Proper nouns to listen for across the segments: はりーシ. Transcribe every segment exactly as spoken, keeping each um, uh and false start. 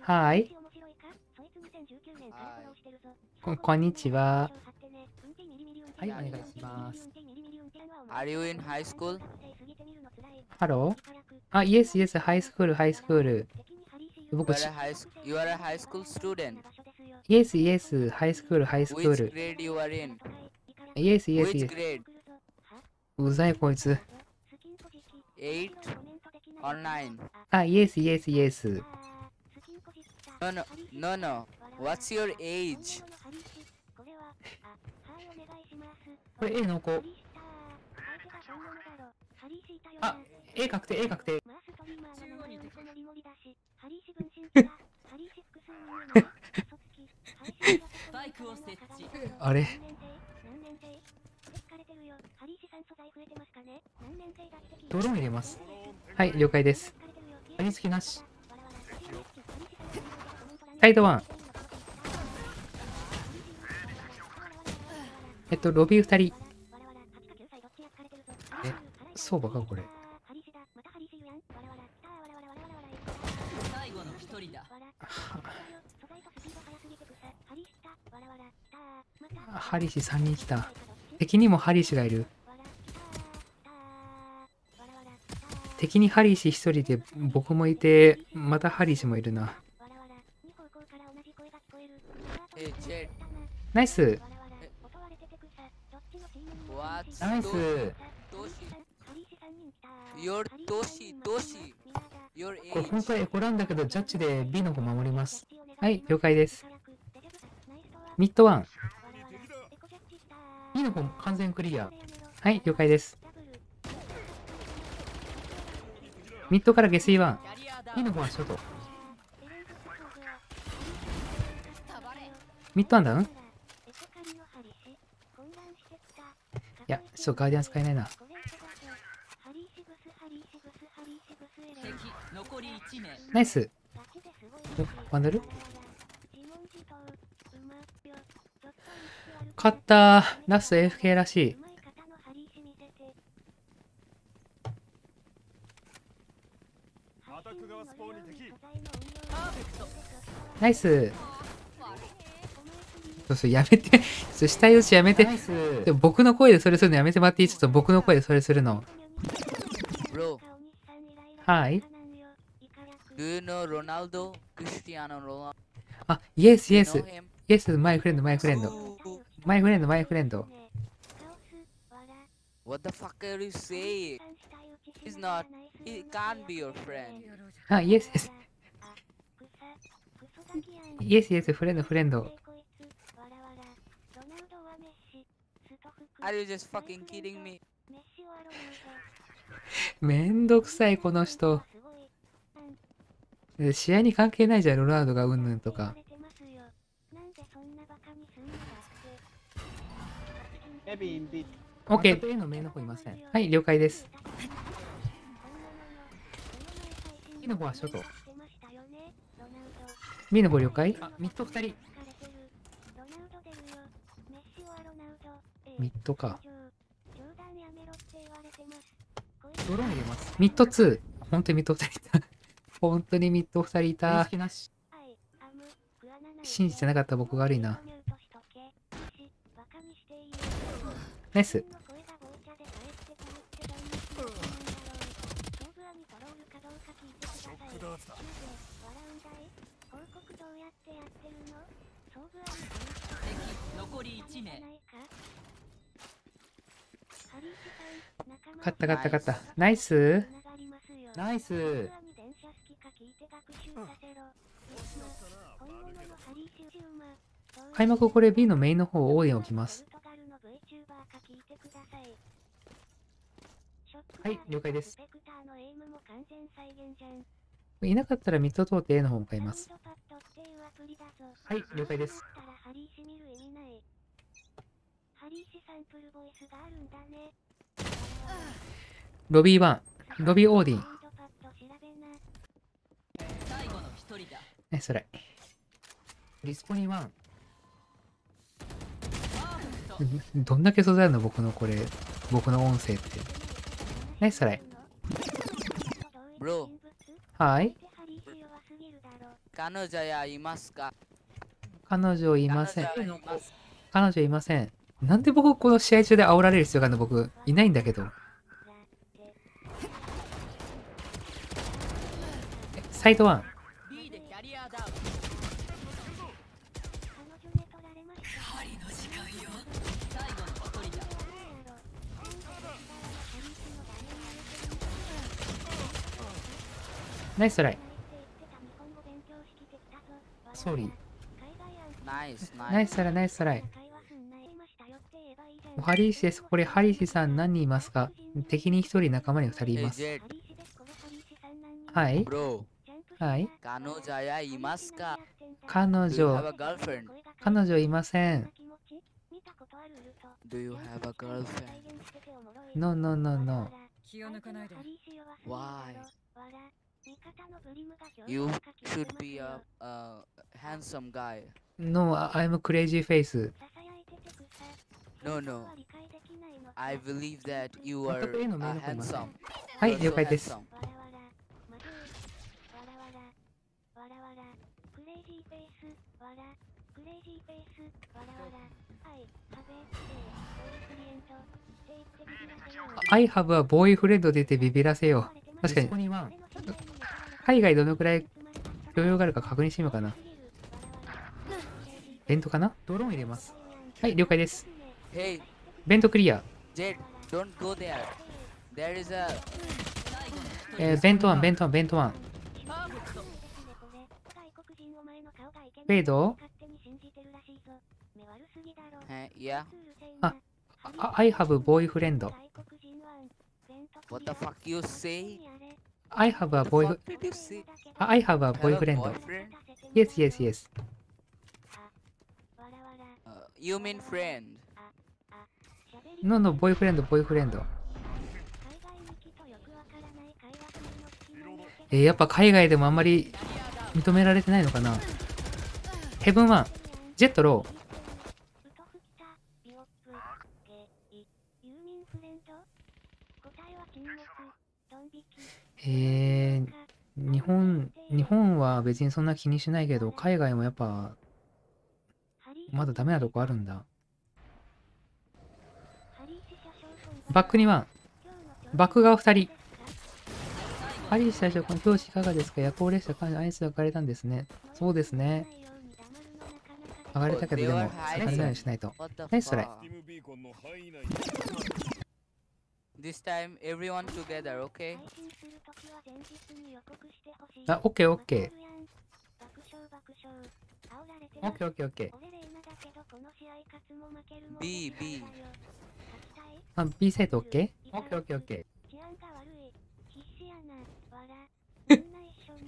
はい。こ、こんにちは。はい、お願いします。Are you in high school? ハロー。あ、イエスイエス、ハイスクール、ハイスクール。僕、You are a high school student. イエスイエス、ハイスクール、ハイスクール。Which grade you are in? イエスイエス。Which grade? うざいこいつ。eight or nine? あ、イエスイエスイエス。No, no, no, no. What's your age? これ A の子。あ、A 確定、A 確定。あれドローン入れます。はい、了解です。張り付きなし。サイドワン。えっと、ロビーふたり。え、そうばか、これ。ハリシさんにん来た。敵にもハリシがいる。敵にハリシひとりで僕もいて、またハリシもいるな。ナイスナイス。これ本当はエコなんだけど、ジャッジで B の方守ります。はい、了解です。ミッドワン。 B の方完全クリア。はい、了解です。ミッドから下水ワン。 B の方はショート。ミッドワンダウン。いや、ちょっとガーディアン使えないな。ナイス。ワンダル勝った。ラスト エーエフケー らしい。ナイス。そうそう、やめて。下打ちやめて。でも僕の声でそれするのやめてもらっていい？ちょっと僕の声でそれするの。はい。あ、イエスイエス。イエス、マイフレンド、マイフレンド。マイフレンド、マイフレンド。あ、イエスイエス。イエスイエス、フレンド、フレンド。Are you just fucking kidding me? めんどくさいこの人。試合に関係ないじゃん、ロナウドがうんぬんとか。OK。A の名の方いません。はい、了解です。B の方はショート。B の方了解。あ、ミッドふたり。ミッドか。ドローン入れます。ミッドツー。本当にミッドふたりいた。本当にミッドふたりいた。信じてなかった僕が悪いな。ナイス。勝った勝った勝った。ナイスナイス。開幕これ B のメインの方を応援置きます。はい、了解です。いなかったらミッド通って A の方向かいます。はい、了解です。ロビーワン、ロビーオーディン。え、それ。リスポニーワン。どんだけ素材あるの僕のこれ、僕の音声って。え、それ。はーい。彼女はいますか？彼女いません。彼女いません。なんで僕この試合中で煽られる必要があるの？僕いないんだけど。サイドワン。ナイストライ。ソーリー。ナイストライ、ナイストライ。ハリーシです。これ、ハリーシさん何人いますか？敵にひとり、仲間にふたりいます。はい。はい。彼女いますか？彼女。彼女いません。Do you have a girlfriend? No, no, no, no. Why?You should be a, a handsome guy. No, I'm a crazy face. No, no. I believe that you are handsome. はい、了解です。I have a boyfriend 出てビビらせよう。確かに。海外どのくらい余裕があるか確認してみようかな。ベントかな？ドローン入れます。はい、了解です。ベントクリア。えー、ベントワン、ベントワン、ベントワン。フェード？あ、I have a boyfriend。What the fuck you say?I have a boy. I have a boyfriend. Yes, yes, yes. You mean friend? No, no, boyfriend, boyfriend. えー、やっぱ海外でもあんまり認められてないのかな。ヘブンワン、ジェットロー。えー、日本、日本は別にそんな気にしないけど、海外もやっぱ、まだダメなとこあるんだ。バックには、バック側ふたり。ハリー社長、この教師いかがですか？夜行列車、かなりアイスが浮かれたんですね。そうですね。上がれたけど、でも、下がれないようにしないと。ナイストライ。This time, everyone together, okay? あ、OK、OK。OK、OK、OK。B、B。あ、B サイト OK？OK、OK、OK、OK。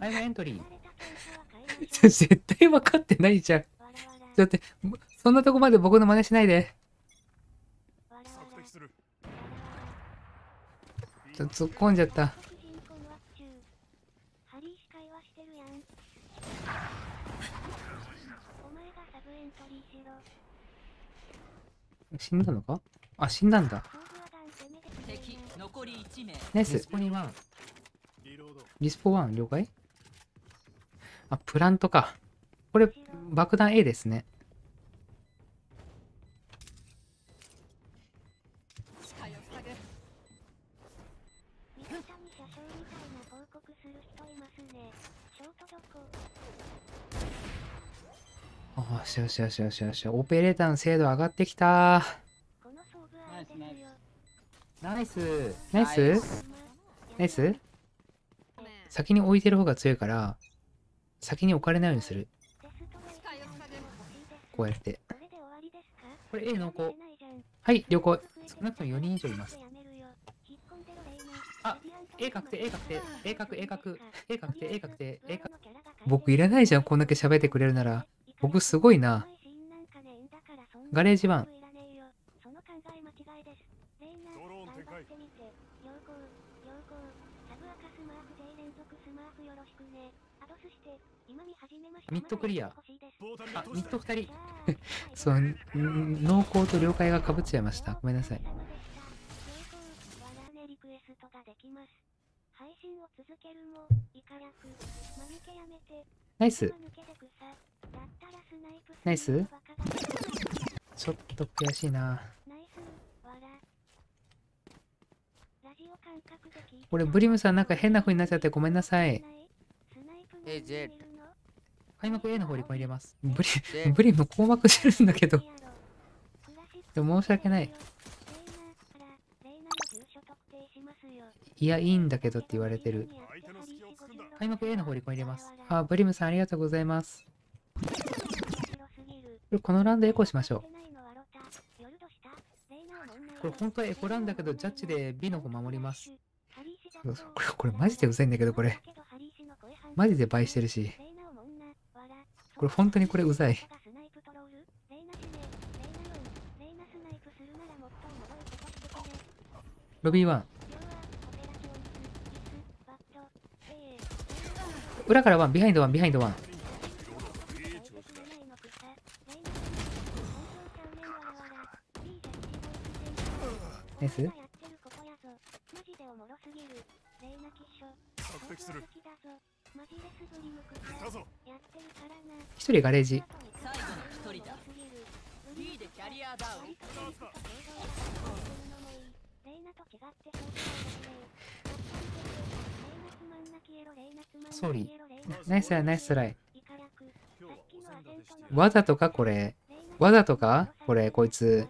タイムエントリー。絶対分かってないじゃん。だって、そんなとこまで僕の真似しないで。ちょっと突っ込んじゃった。死んだのか？あ、死んだんだ。ナイス。リスポワン。リスポワン、了解？あ、プラントか。これ、爆弾 A ですね。よしよしよしよしよし、オペレーターの精度上がってきた。ナイスナイスナイス。先に置いてる方が強いから先に置かれないようにする。こうやって。これ A の子。はい、了解。少なくともよにん以上います。あ、A 確定、A 確定、A 確定、A 確定、A 確定、A 確定、A 確定。僕いらないじゃん、こんだけ喋ってくれるなら。僕すごいな。ガレージワン。ミッドクリア。あ、ミッドふたり。そう、濃厚と了解がかぶっちゃいました。ごめんなさい。ナイスナイス。ちょっと悔しいな。俺ブリムさんなんか変な風になっちゃってごめんなさい。開幕 A の方にも入れます。ブリブリム硬膜してるんだけどでも申し訳ない。いやいいんだけどって言われてる。開幕 A の方にも入れます。あ、ブリムさんありがとうございます。このランでエコしましょう。これ本当はエコランだけどジャッジで B の方守ります。そうそう、これこれマジでうざいんだけど、これマジで倍してるし、これ本当にこれうざい。ロビーワン裏からワン、ビハインドワン、ビハインドワン。ナイス。一人ガレージ。ソーリー。ナイスライナイスライ。わざとかこれ。わざとかこれこいつ。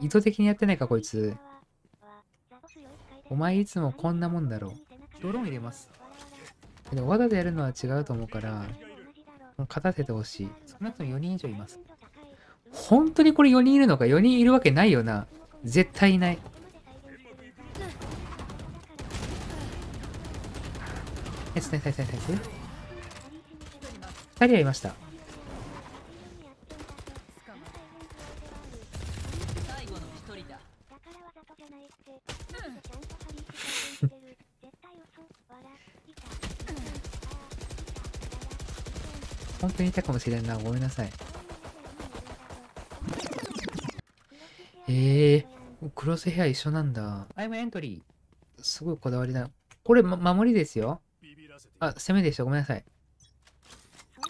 意図的にやってないかこいつ。お前いつもこんなもんだろう。ドローン入れます。でもわざとやるのは違うと思うから勝たせてほしい。少なくともよにん以上います。本当にこれよにんいるのか。よにんいるわけないよな。絶対いない。ナイスナイスナイスナイス。ふたりはいました。本当にいたかもしれんな。ごめんなさい。ええー、クロスヘア一緒なんだ。アイムエントリー。すごいこだわりだ。これ、ま、守りですよ。あ、攻めでした。ごめんなさい。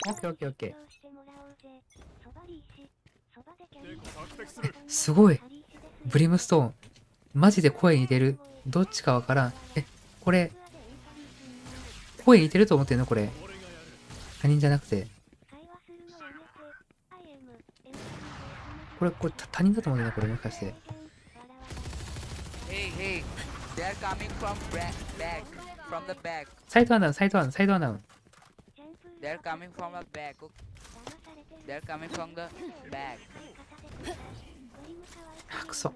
オッケーオッケーオッケー。え、すごい。ブリムストーン。マジで声似てる。どっちかわからん。え、これ。声似てると思ってんのこれ。他人じゃなくて。これ、これ他人だと思うんだよ、これもしかして。サイドアナウン、サイドアナウン、サイドアナウン。あ、くそ。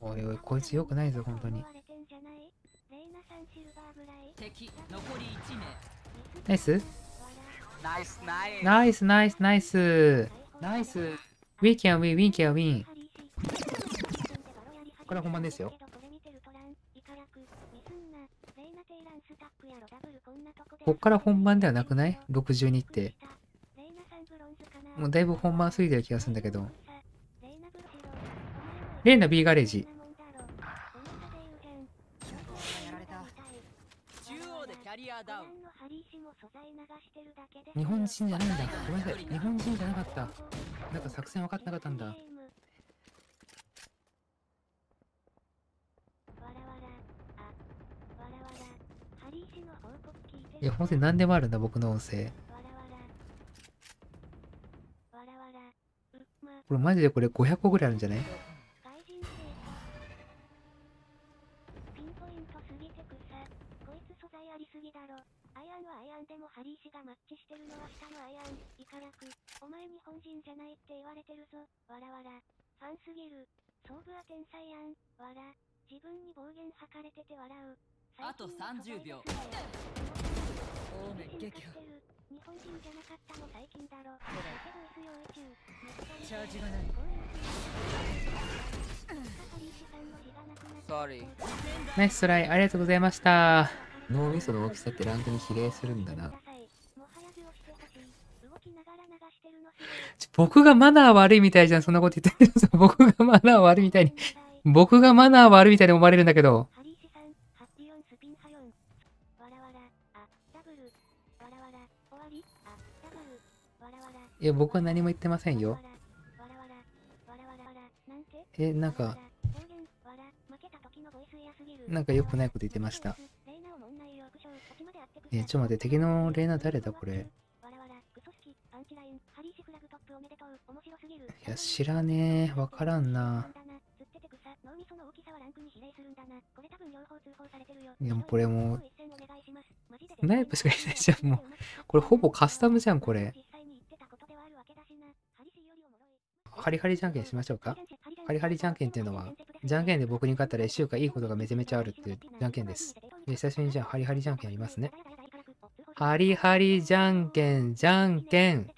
おいおい、こいつよくないぞ、本当に。ナイスナイスナイスナイスナイスナイス。ウィーキャンウィンウィーキャンウィン。これは本番ですよ。こっから本番ではなくない ?ろくじゅうに って。もうだいぶ本番過ぎてる気がするんだけど。レーナ B ガレージ。日本人じゃないんだ。ごめんなさい。日本人じゃなかった。なんか作戦分かってなかったんだ。いや、本当に何でもあるんだ、僕の音声。これマジでこれごひゃっこぐらいあるんじゃない？あとさんじゅうびょう。ナイストライ、ありがとうございました。脳みその大きさってランクに比例するんだな。僕がマナー悪いみたいじゃん、そんなこと言ってる。僕がマナー悪いみたいに、僕がマナー悪いみたいに思われるんだけど。いや、僕は何も言ってませんよ。え、なんか、なんか良くないこと言ってました。え、ちょっと待って、敵のレーナ誰だこれ。いや、知らねえ、わからんな。いや、もうこれもう、ナイプしかいないじゃん、もう。これほぼカスタムじゃん、これ。ハリハリじゃんけんしましょうか。ハリハリじゃんけんっていうのは、じゃんけんで僕に勝ったらいっしゅうかんいいことがめちゃめちゃあるっていうじゃんけんです。で、久しぶりにじゃあハリハリじゃんけんやりますね。ハリハリじゃんけんじゃんけん。